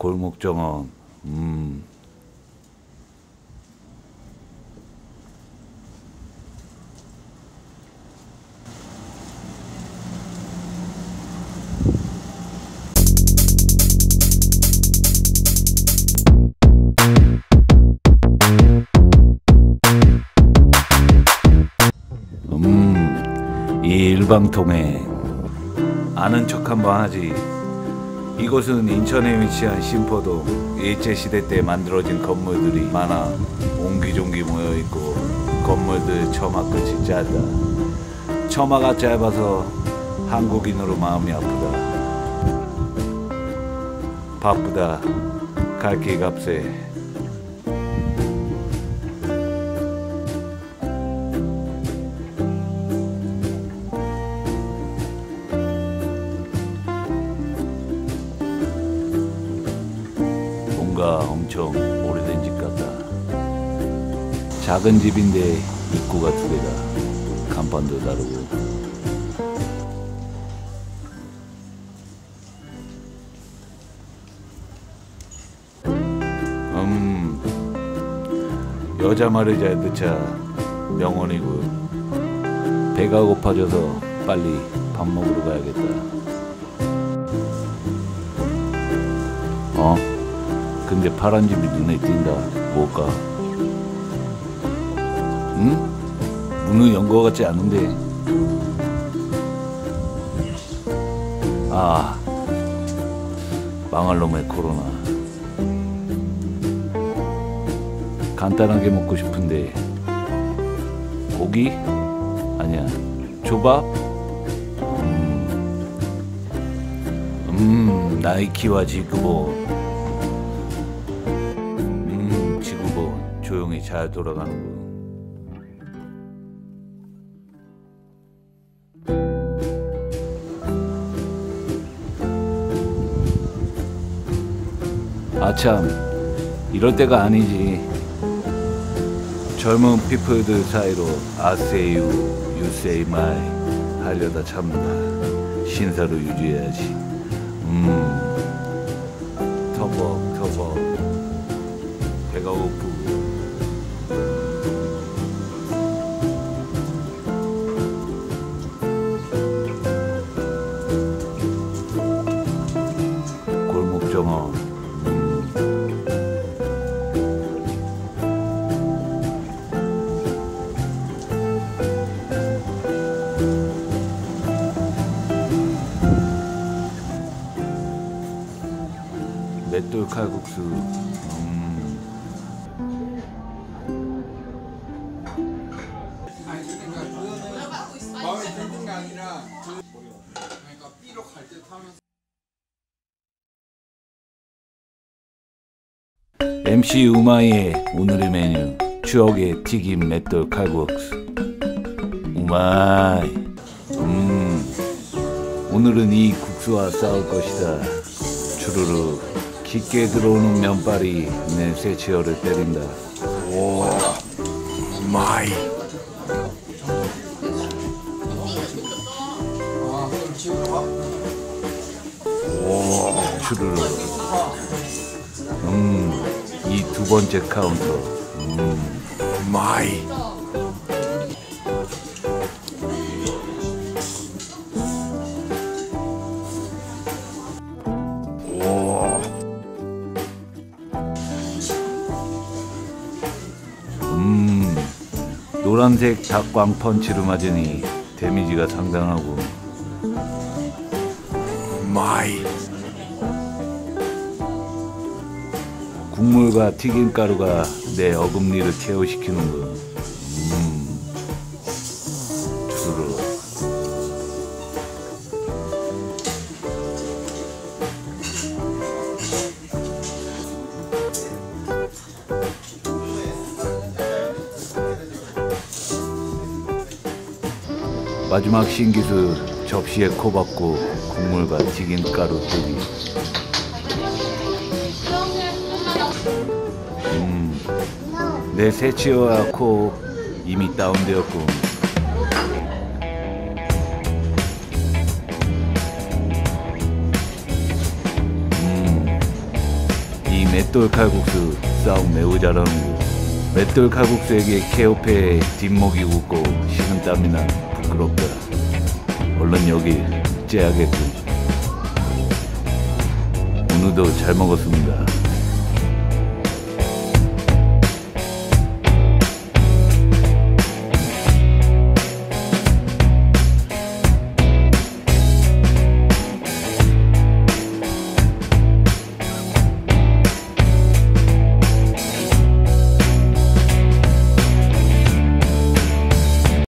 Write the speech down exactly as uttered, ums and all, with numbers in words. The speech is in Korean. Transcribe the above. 골목정원. 음. 일방통행. 아는 척 한번 하지. 이곳은 인천에 위치한 신포동. 일제시대 때 만들어진 건물들이 많아 옹기종기 모여있고 건물들 처마 끝이 짧다. 처마가 짧아서 한국인으로 마음이 아프다. 바쁘다. 갈 길 값에. 엄청 오래된 집 같다. 작은 집인데 입구가 두 개다. 간판도 다르고. 음, 여자 말을 잘 듣자 명언이고요. 배가 고파져서 빨리 밥 먹으러 가야겠다. 어? 근데 파란 집이 눈에 띈다. 뭘까? 응? 문은 연 거 같지 않은데. 아, 망할 놈의 코로나. 간단하게 먹고 싶은데 고기? 아니야, 초밥? 음, 음 나이키와 지그보. 조용히 잘 돌아가는군. 아참, 이럴 때가 아니지. 젊은 피플들 사이로 아세유, 유세이마이 하려다 참나. 신사로 유지해야지. 음, 터벅 터벅 배가 고프고. 맷돌칼국수. 음. 엠씨 우마이의 오늘의 메뉴, 추억의 튀김 맷돌칼국수. 우마이. 음. 오늘은 이 국수와 싸울 것이다. 주르륵 깊게 들어오는 면발이 내 쇠치어를 때린다. 오, 마이. 오, 주르륵. 음, 이 두 번째 카운터. 음, 마이. 노란색 닭광 펀치를 맞으니 데미지가 상당하고. 마이. 국물과 튀김가루가 내 어금니를 케어시키는 거. 음. 주르륵. 마지막 신기술, 접시에 코 박고 국물과 튀김가루 뜨기. 음, 내 새치어와 코 이미 다운되었고. 음, 맷돌칼국수 싸움 매우 잘하는 곳. 멧돌칼국수에게 케오페에 뒷목이 웃고 식은땀이 나 부끄럽다. 얼른 여기 째야겠군. 오늘도 잘 먹었습니다.